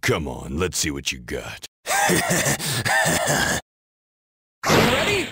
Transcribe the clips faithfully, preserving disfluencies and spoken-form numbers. Come on, let's see what you got. Ready?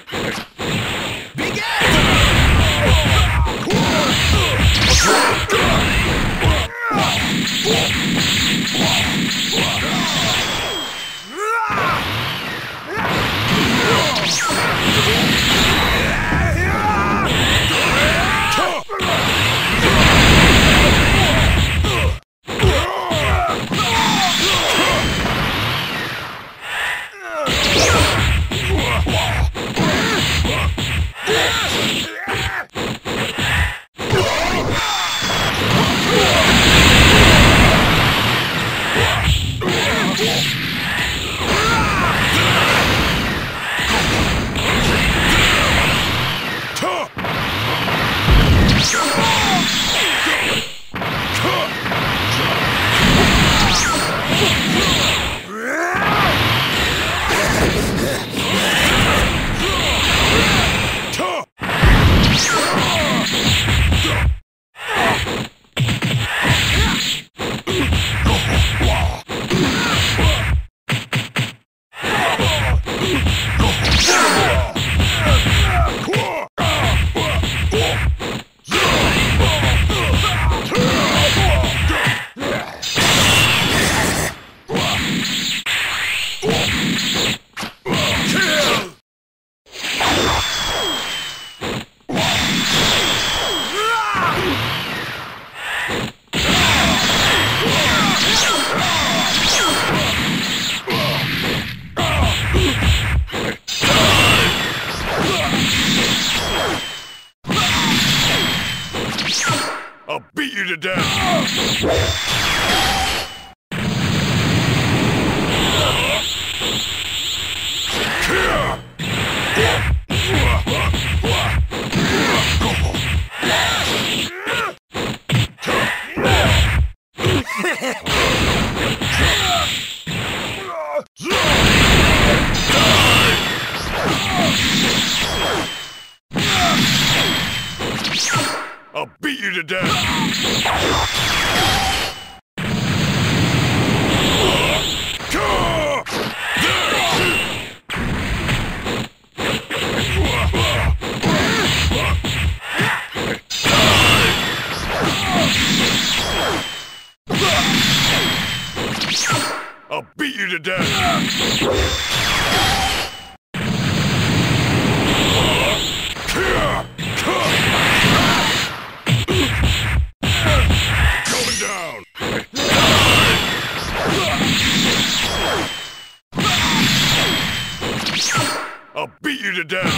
I'll beat you to death! I'll beat you to death! I'll beat you to death! I'll beat you to death!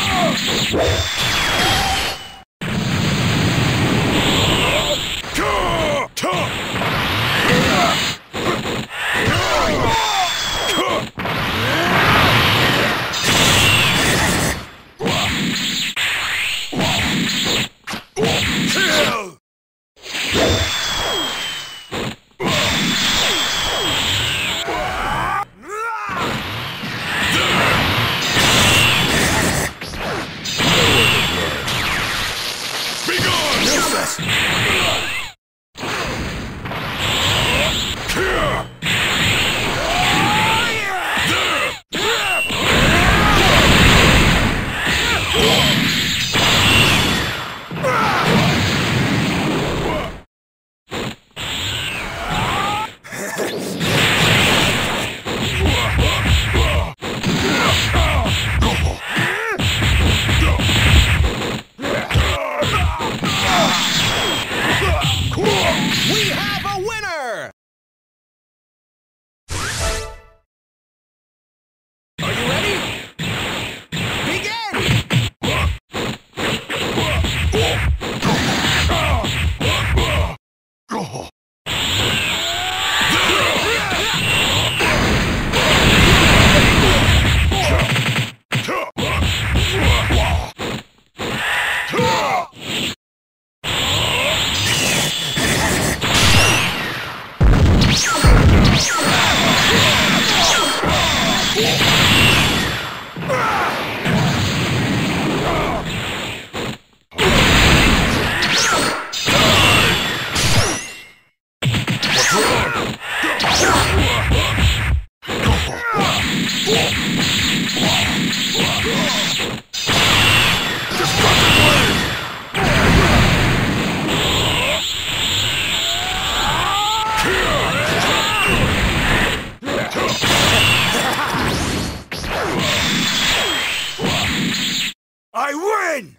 Be gone! in!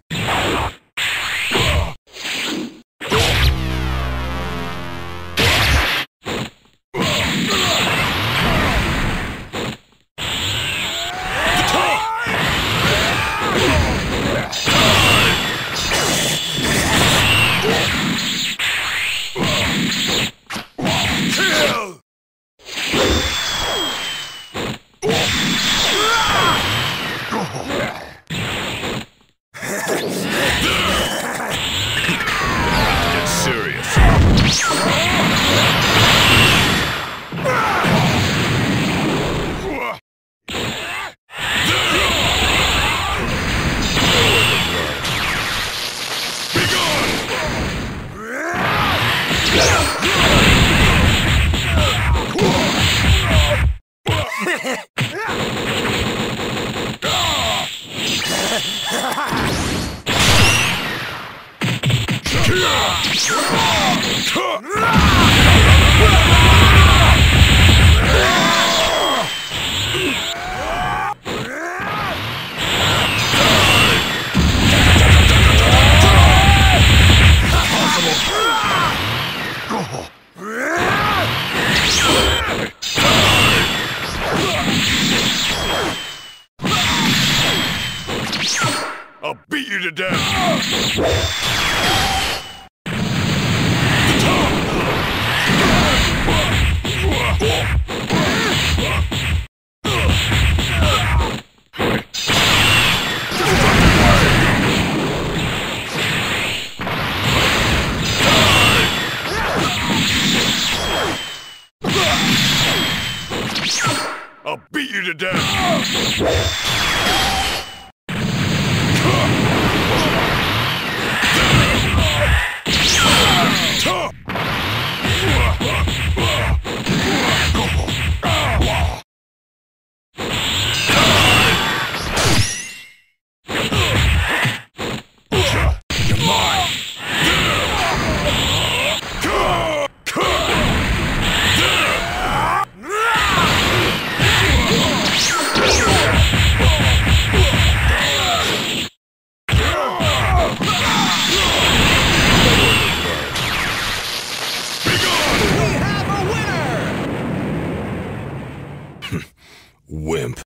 I'll beat you to death! I'll beat you to death! Wimp.